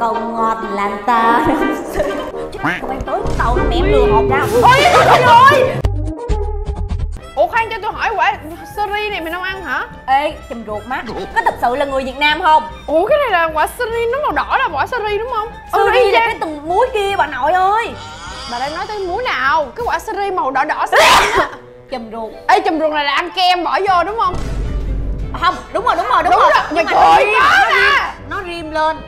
câu ngọt làm ta đâm xương. Mày tới tàu nó mẹ lừa hộp ra. Ôi trời ơi. Ủa khoan cho tôi hỏi, quả seri này mình không ăn hả? Ê chùm ruột má, có thật sự là người Việt Nam không? Ủa cái này là quả seri, nó màu đỏ là quả seri đúng không? Seri là cái từng muối kia bà nội ơi. Bà đang nói tới muối nào? Cái quả seri màu đỏ đỏ xanh. Chùm ruột. Ê chùm ruột này là ăn kem bỏ vô đúng không? Không, đúng rồi. Nhưng mà trời ơi, nó rim lên,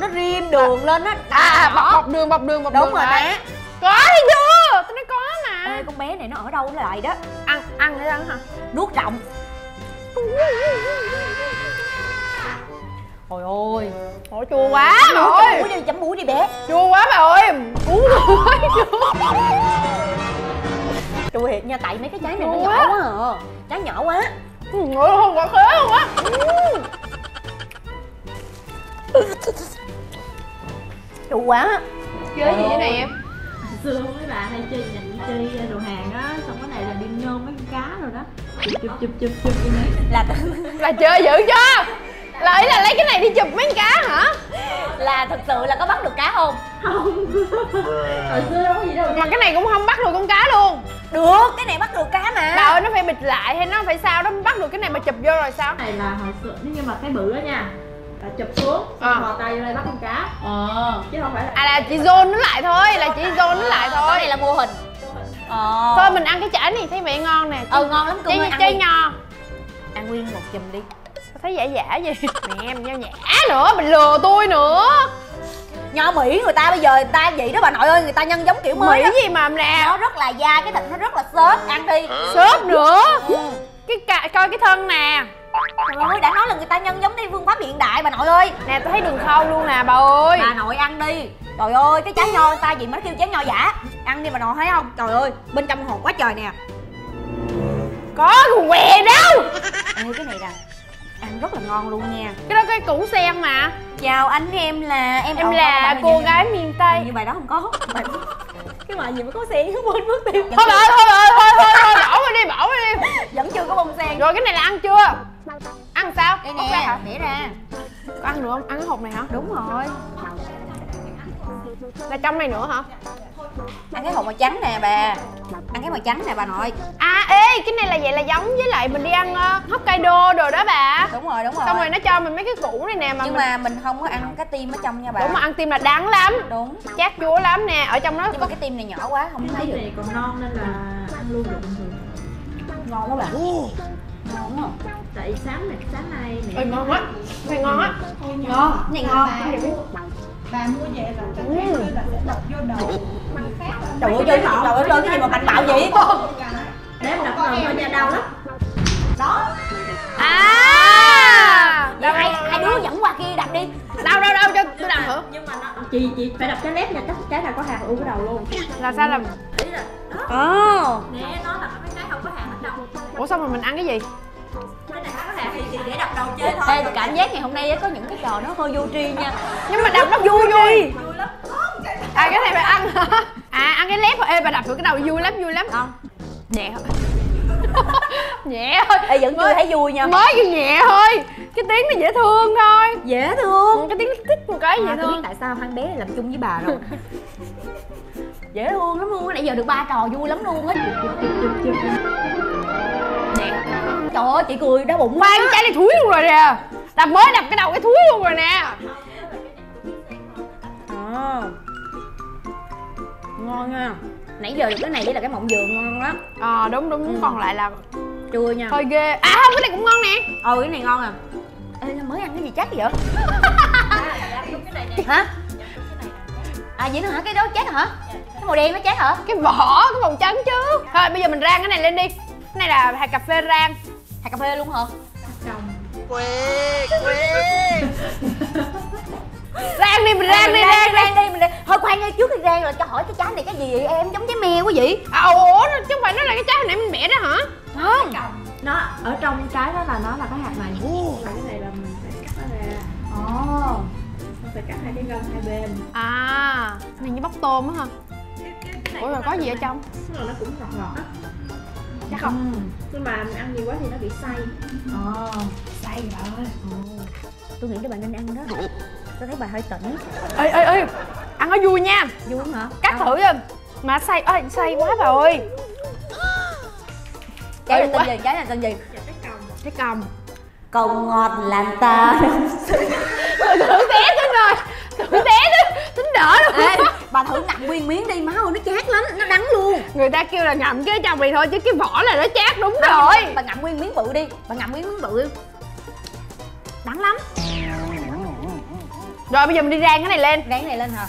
nó rim đường lên á. À bọc đường. Đúng rồi đấy. Có thấy chưa? Tôi nói có mà. Ê, con bé này nó ở đâu lại đó? Ăn để ăn hả? Nuốt rộng. Trời ơi, ôi chua quá bà ơi. Chấm muối đi bé. Chua quá bà ơi. Uống thôi. Chua thiệt nha, tại mấy cái trái này nó nhỏ quá à. Trái nhỏ quá. Ngồi không quá khế không á. Chua quá. Chơi gì vậy nè em? Xưa mấy bà hay chơi nhịn chi đồ hàng đó, xong cái này là đi nhôm mấy con cá rồi đó. Chụp đi mấy. Là chơi dữ chưa? Là ý là lấy cái này đi chụp mấy con cá hả? Là thật sự là có bắt được cá không? Không. Hồi xưa đâu có gì đâu. Mà cái này cũng không bắt được con cá luôn. Được, cái này bắt được cá mà. Bà ơi, nó phải bịt lại hay nó phải sao đó, bắt được cái này mà chụp vô rồi sao? Cái này là hồi xưa, nếu như mà cái bự đó nha, là chụp xuống, thò tay vô đây bắt con cá. Chứ không phải là... À là chỉ zone nó lại thôi, là chỉ zone nó lại thôi. Cái này là mô hình. Thôi mình ăn cái chả này, thấy mẹ ngon nè. Ngon lắm cưng ơi, ăn đi. Ăn nguyên một chùm đi. Thấy giả gì? Mẹ em nho nhã nữa, mình lừa tôi nữa. Nho Mỹ người ta bây giờ người ta vậy đó bà nội ơi, người ta nhân giống kiểu mới Mỹ đó. Gì mà nè, nó rất là da, cái thịt nó rất là xốp, ăn đi. Xốp nữa. Coi cái thân nè. Trời ơi, đã nói là người ta nhân giống theo phương pháp hiện đại bà nội ơi. Nè tôi thấy đường khâu luôn nè bà ơi. Bà nội ăn đi. Trời ơi, cái trái nho người ta gì mà nó kêu trái nho giả. Ăn đi bà nội thấy không? Trời ơi, bên trong hồn quá trời nè. Có con què đâu. Ê, cái này nè. Ăn rất là ngon luôn nha. Cái đó cái củ sen mà. Chào anh, em là cô gái miền Tây. Như bài đó không có. Cái bài gì mà có sen không quên mất tiêu. Thôi bỏ đi. Vẫn chưa có bông sen. Rồi cái này là ăn chưa? Ăn sao? Đây nè, bẻ ra. Có ăn được không? Ăn cái hộp này hả? Đúng rồi. Là trong này nữa hả? Ăn cái hộp màu trắng nè bà. Ăn cái màu trắng nè bà nội. À ê, cái này là vậy là giống với lại mình đi ăn Hokkaido rồi đó bà. Đúng rồi. Xong rồi nó cho mình mấy cái củ này nè mà. Nhưng mà mình không có ăn cái tim ở trong nha bà. Đúng mà ăn tim là đắng lắm. Đúng. Chát chúa lắm nè, ở trong đó. Nhưng có cái tim này nhỏ quá không thấy được. Cái này còn non nên là ăn luôn được bình thường. Ngon quá bà. Ngon không? Tại sáng nay mẹ. Ê ngon quá. Này ngon á. Ngon. Này ngon. Bà mua về là cái thứ là sẽ đập vô đầu. Trời ơi, chơi cái gì mà mạnh bạo vậy? Nếu mà đập đầu thôi nha, đau lắm. Đó. À. Hai đứa dẫn qua kia đập đi. Đau cho tôi đập thử. Nhưng mà nó chị phải đập cái lép nha, cái nào có hạt u cái đầu luôn. Là sao làm? Ý là đó. Nè, nó đập cái không có hạt hết đâu. Ủa xong rồi mình ăn cái gì? Cái này có hạt thì chị để đập đầu chơi thôi. Ê, cảm giác ngày hôm nay có những cái trò nó hơi vô tri nha. Nhưng mà đập nó vui. À cái này phải ăn hả? À ăn cái lép thôi. Ê bà đập thử cái đầu vui lắm. Không. Nhẹ thôi. Nhẹ thôi. Ê vẫn chưa thấy vui nha. Mới vô nhẹ thôi. Cái tiếng nó dễ thương thôi. Dễ thương. Cái tiếng nó thích một cái gì thôi. Biết tại sao thằng bé này làm chung với bà rồi. Dễ thương lắm luôn. Nãy giờ được 3 trò vui lắm luôn á. Trời ơi chị cười đau bụng. Khoan trái này thúi luôn rồi nè. Đập mới đập cái đầu cái thúi luôn rồi nè. Ngon ha. Nãy giờ được cái này với là cái mộng dừa ngon lắm. Đúng. Còn lại là chua nha. Hơi ghê. À không, cái này cũng ngon nè. Cái này ngon à. Ê mới ăn cái gì chắc vậy? Hả? À vậy nữa hả? Cái đó chát hả? Cái màu đen nó chát hả? Cái vỏ, cái màu trắng chứ. Thôi bây giờ mình rang cái này lên đi. Cái này là hạt cà phê rang. Hạt cà phê luôn hả? Quê. Rang đi. Thôi khoan ngay trước đi rang rồi cho hỏi cái trái này cái gì vậy em, giống trái meo quá vậy? Ủa chứ không phải nó là cái trái hồi nãy mình bẻ đó hả? Không. Nó ở trong trái đó là nó là cái hạt này. Cái này là mình phải cắt nó ra. Mình phải cắt hai cái gân hai bên. À, này như bóc tôm á hả? Ủa rồi có gì ở trong? Nó cũng ngọt á. Chắc không. Nhưng mà mình ăn nhiều quá thì nó bị say. Say rồi. Tôi nghĩ các bạn nên ăn đó. Tôi thấy bà hơi tỉnh. Ê ăn nó vui nha. Vui không hả? Cắt thử em. Mà say say quá bà ơi. Trái là tên gì? Trái là tên gì? Trái còng. Còng ngọt làm ta thử té tính rồi. Thử té tính đỡ luôn. Ê, bà thử ngậm nguyên miếng đi má ơi, nó chát lắm, nó đắng luôn. Người ta kêu là ngậm cái trong mày thôi chứ cái vỏ là nó chát đúng rồi. Bà ngậm nguyên miếng bự đi, bà ngậm nguyên miếng bự. Đắng lắm. Rồi bây giờ mình đi rang cái này lên. Rang cái này lên hả?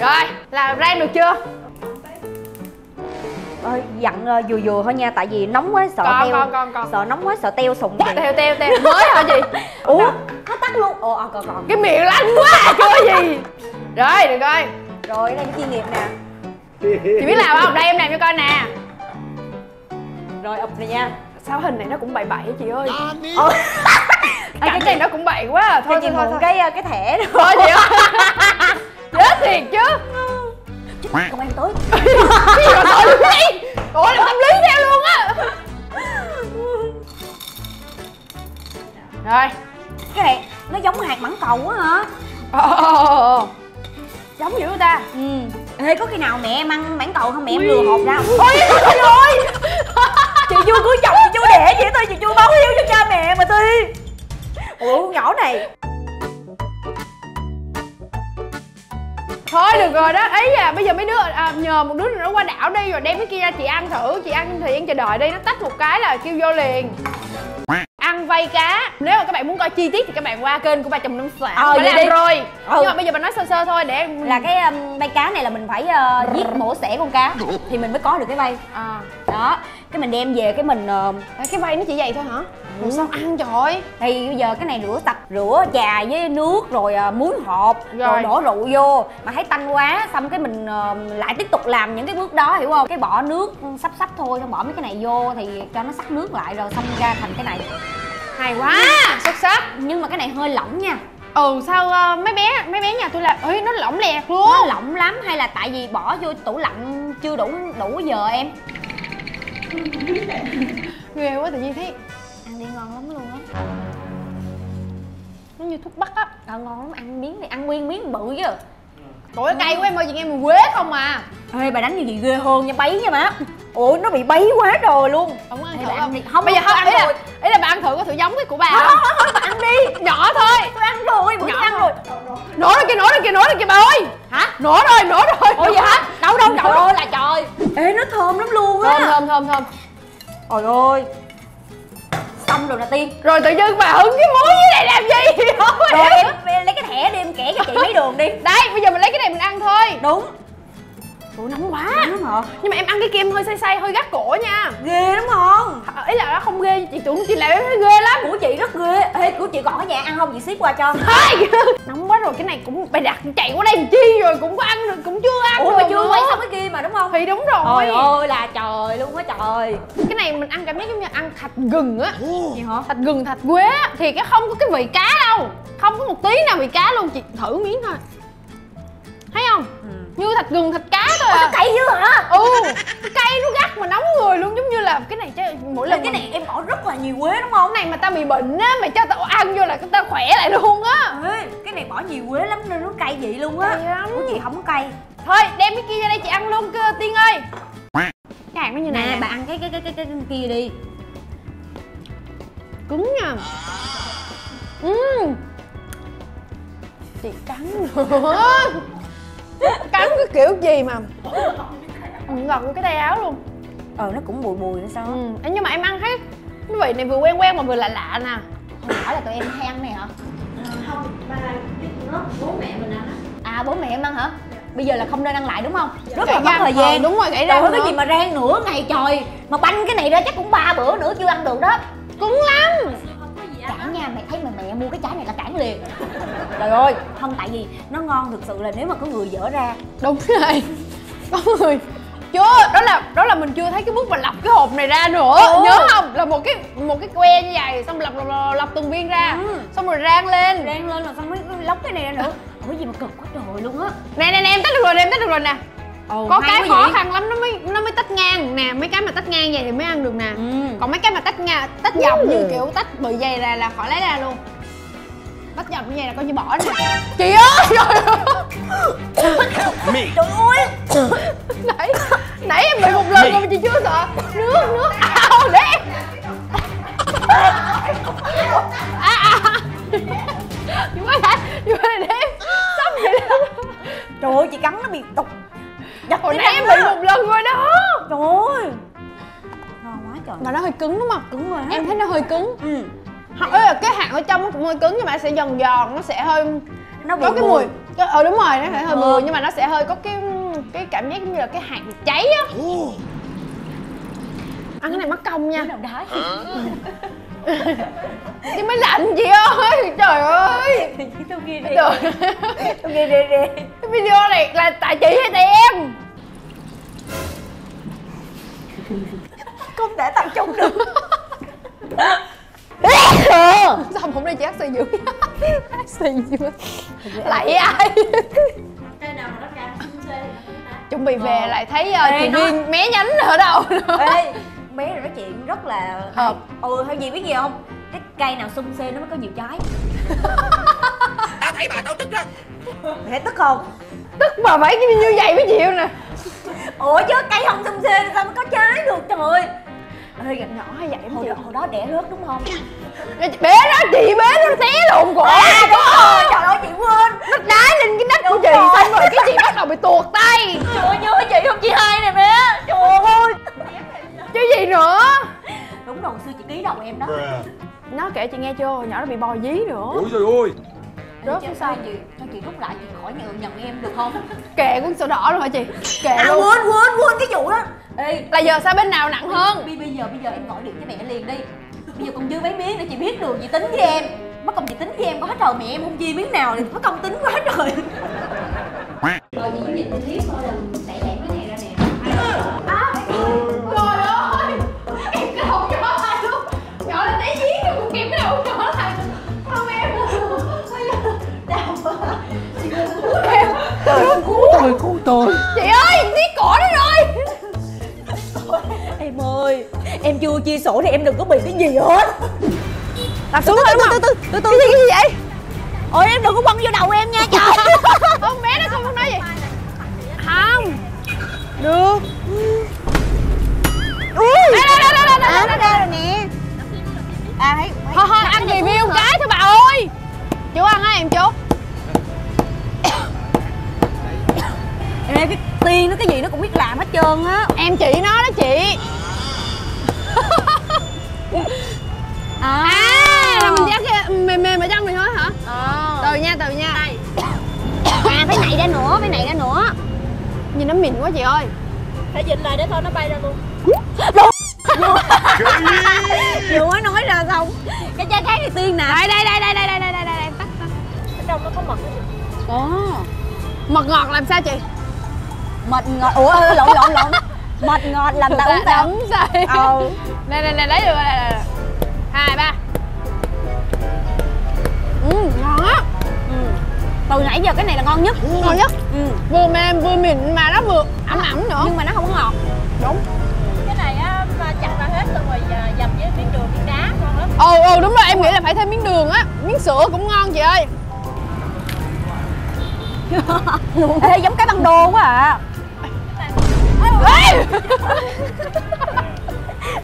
Rồi, là rang được chưa? Ơi, dặn vừa thôi nha, tại vì nóng quá sợ teo. Sợ nóng quá sợ teo sụn. Teo mới hả chị? Ủa, hết tắt luôn. Ồ còn. Cái miệng lạnh quá, chưa gì. Rồi, được coi. Rồi, cái này chuyên nghiệp nè. Chị biết làm không? Đây em làm cho coi nè. Rồi, ụp này nha. Sao hình này nó cũng bậy bậy hả chị ơi? Cái này nó cũng bậy quá. Thôi chị mượn cái thẻ được thôi chị ơi. Chết thiệt chứ. Công an tới. Cái gì mà tới luôn đi. Ủa làm tâm lý theo luôn á. Rồi. Cái này nó giống hạt mãng cầu quá hả? Giống dữ ta. Ừ. Ê có khi nào mẹ em ăn mãng cầu không mẹ em lừa hộp ra. Ôi trời ơi. Chị vui cưới chồng chị vui đẻ vậy thôi, chị vui báo hiếu cho cha mẹ mà Ti. Ủa nhỏ này. Thôi được rồi đó, ý là bây giờ mấy đứa nhờ một đứa nó qua đảo đi rồi đem cái kia ra chị ăn thử, chị ăn thời gian chờ đợi đi, nó tách một cái là kêu vô liền. Ăn vây cá. Nếu mà các bạn muốn coi chi tiết thì các bạn qua kênh của Ba Chồng Nông Sản mới làm đi. Rồi nhưng mà bây giờ mình nói sơ sơ thôi để là cái vây cá này là mình phải giết mổ xẻ con cá thì mình mới có được cái vây đó, cái mình đem về cái mình cái vây nó chỉ vậy thôi hả? Rồi sao ăn trời? Thì bây giờ cái này rửa sạch, rửa chà với nước rồi muối hộp rồi đổ rượu vô mà thấy tanh quá xong cái mình lại tiếp tục làm những cái bước đó hiểu không? Cái bỏ nước sắp sắp thôi, xong bỏ mấy cái này vô thì cho nó sắc nước lại rồi xong ra thành cái này. Hay quá, xuất sắc. Nhưng mà cái này hơi lỏng nha. Ừ sao mấy bé nhà tôi là ơi nó lỏng lẹt luôn. Nó lỏng lắm hay là tại vì bỏ vô tủ lạnh chưa đủ giờ em? Ghê quá tự nhiên thấy ăn đi ngon lắm luôn á. Nó như thuốc bắc á. Ngon lắm, ăn miếng này ăn nguyên miếng bự chứ. Trời ơi cay quá em ơi, chị nghe mùi quế không à. Ê bà đánh như gì ghê hơn nha, bấy nha má. Ủa nó bị bấy quá rồi luôn. Không ăn thử không? Không bây giờ không ăn thử. Ý là bà ăn thử có thử giống cái của bà không? Không bà ăn đi. Nhỏ thôi. Tôi ăn rồi, bữa ăn rồi. Nổ rồi kìa bà ơi. Hả? Nổ rồi. Ủa vậy hả? Đâu trời ơi là trời. Ê nó thơm lắm luôn á. Thơm. Trời ơi. Xong rồi nè Tiên. Rồi tự dưng bà hứng cái muối dưới này làm gì? Rồi em lấy cái thẻ đi em kẻ cho chị mấy đường đi. Đấy bây giờ mình lấy cái này mình ăn thôi. Đúng. Ủa nóng quá. Đúng hả? Nhưng mà em ăn cái kem hơi say hơi gắt cổ nha. Ghê đúng không? Ý là nó không ghê, chị tưởng chị làm em thấy ghê lắm. Của chị rất ghê. Ê của chị còn ở nhà ăn không? Chị ship qua cho. Nóng quá rồi cái này cũng bày đặt chạy qua đây làm chi rồi cũng có ăn rồi cũng chưa ăn. Ủa mà chưa quay xong cái kia mà đúng không? Thì đúng rồi. Trời ơi là trời luôn á trời. Cái này mình ăn cảm giác giống như ăn thạch gừng á. Gì hả? Thạch gừng thạch quế á thì cái không có cái vị cá đâu. Không có một tí nào vị cá luôn, chị thử miếng thôi. Thấy không? Như thịt gừng thịt cá thôi à. Nó cay dữ hả? Cái cay nó gắt mà nóng người luôn, giống như là cái này chứ mỗi lần cái này em bỏ rất là nhiều quế đúng không? Cái này mà tao bị bệnh á mà cho tao ăn vô là tao khỏe lại luôn á. Cái này bỏ nhiều quế lắm nên nó cay vậy luôn á. Của chị không có cay. Thôi đem cái kia ra đây chị ăn luôn cơ Tiên ơi. Cái hạt nó như này nè, bà ăn cái kia đi. Cứng nha. Chị cắn nữa. Cắn cái kiểu gì mà ngọt vô cái tay áo luôn. Nó cũng bùi nữa sao. Nhưng mà em ăn thấy cái vị này vừa quen mà vừa lạ nè. Không phải là tụi em hay ăn này hả? Không, ba biết nó bố mẹ mình ăn á. À bố mẹ em ăn hả? Bây giờ là không nên ăn lại đúng không? Rất là mất thời gian. Đúng rồi, gãy ra cái gì mà rang nửa ngày trời. Mà banh cái này ra chắc cũng 3 bữa nữa chưa ăn được đó. Cứng lắm. Cản nha, mày thấy mẹ mua cái trái này là cản liền. Trời ơi, không tại vì nó ngon thực sự là nếu mà có người dở ra. Đúng rồi. Có người. Chưa, đó là mình chưa thấy cái bước mà lọc cái hộp này ra nữa. Nhớ không? Là một cái que như vậy xong lọc từng viên ra. Xong rồi rang lên rồi xong mới lóc cái này ra nữa. Ủa gì mà cực quá trời luôn á. Nè em tách được rồi nè. Có cái khó khăn lắm nó mới tách ngang nè, mấy cái mà tách ngang vậy thì mới ăn được nè. Còn mấy cái mà tách dọc như kiểu tách bự dày là khỏi lấy ra luôn. bắt nhập như vậy là coi như bỏ nè. Chị ơi trời ơi. Nãy em bị một lần rồi mà chị chưa sợ. Nước nước ao để em. Chị quay lại, chị quay lại để em. Xong vậy đó. Trời ơi chị cắn nó bị tục. Hồi nãy em bị một lần rồi đó. Trời ơi. Trời. Mà nó hơi cứng đúng không? Cứng rồi. Em thấy nó hơi cứng. Ừ. Hoặc là cái hạt ở trong nó cũng hơi cứng nhưng mà nó sẽ giòn giòn, nó sẽ hơi nó có cái mùi. Đúng rồi, nó sẽ hơi mùi nhưng mà nó sẽ hơi có cái cảm giác như là cái hạt bị cháy á. Ăn cái này mất công nha. Chứ mới lạnh chị ơi. Trời ơi. Tôi ghi đi. Tôi ghi đi. Cái video này là tại chị hay tại em? Không thể tập trung được. Sao hôm nay chị hát xì dữ? Hát xì dữ. Lại ai? Cái nào mà nó ra nó xinh xê. Chuẩn bị về lại thấy chị Duyên mé nhánh ở đâu nữa. Ê, bé này nói chuyện rất là hợp. Ừ, hay gì biết gì không? Cái cây nào xung xê nó mới có nhiều trái. Tao thấy bà tao tức đó. Mày tức không? Tức mà phải như vậy mới chịu nè. Ủa chứ cây không xung xê sao mới có trái được trời ơi. Ê gần nhỏ hay vậy em chị? Hồi đó đẻ rớt đúng không? Bé đó chị bé nó té lộn cổ. À, rồi. Trời ơi chị quên. Nó đá lên cái nách của chị rồi. Xong rồi cái chị bắt đầu bị tuột tay. Trời ơi nhớ chị không chị hai nè bé. Trời ơi. Chứ gì nữa. Đúng rồi xưa chị ký đầu em đó. Nó kể chị nghe chưa? Hồi nhỏ nó bị bò dí nữa. Ủa trời ơi. Rớt chứ sao chị? Cho chị rút lại chị khỏi nhận em được không? Kệ cuốn sổ đỏ luôn hả chị? Kệ luôn. Quên cái vụ đó. Ê, là giờ sao bên nào nặng hơn? Bây giờ em gọi điện cho mẹ liền đi. Bây giờ còn dư mấy miếng để chị biết được, chị tính với em. Mất công chị tính với em có hết rồi, mẹ em không chia miếng nào thì mất công tính quá rồi. Rồi những gì clip thôi là sẽ đẹp cái này ra nè. À, trời ơi, kẹp cái đầu nhỏ lại luôn. Nhỏ là té giếng rồi, kẹp cái đầu nhỏ lại. Không em đau quá. Chị ơi, cứu em. Trời cứu tôi. Chị ơi, tí cổ đi rồi. Em ơi, em chưa chia sổ thì em đừng có bị cái gì hết. Đặt xuống rồi đúng không? Từ từ cái gì vậy? Ôi em đừng có quăng vô đầu em nha trời. Con bé nó không nói gì. Không. Được. Ui. Nó ra rồi nè. À thấy. Thôi ăn review cái thôi bà ơi. Chú ăn hả em chú? Ê cái Tiên nó cái gì nó cũng biết làm hết trơn á. Em chỉ nó đó chị. Là mình dắt cái mềm ở trong này thôi hả? Từ nha. À phải nảy ra nữa, Nhìn nó mịn quá chị ơi. Phải dịnh lại để thôi nó bay ra luôn. Vừa nói ra xong. Cái trái khác thì Tiên nè. Đây em tắt. Ở trong nó có mật đó chị. Mật ngọt làm sao chị? Mệt ngọt, lộn mệt ngọt làm ta uống ta uống say. Nè lấy được rồi. 2, 3. Ngon á. Từ nãy giờ cái này là ngon nhất. Vừa mềm vừa mịn mà nó vừa ẩm nữa nhưng mà nó không có ngọt. Đúng. Cái này á chặt ra hết xong rồi dầm với miếng đường miếng đá ngon lắm. Đúng rồi, em nghĩ là phải thêm miếng đường á, miếng sữa cũng ngon chị ơi. Ê giống cái băng đô quá à. Ê!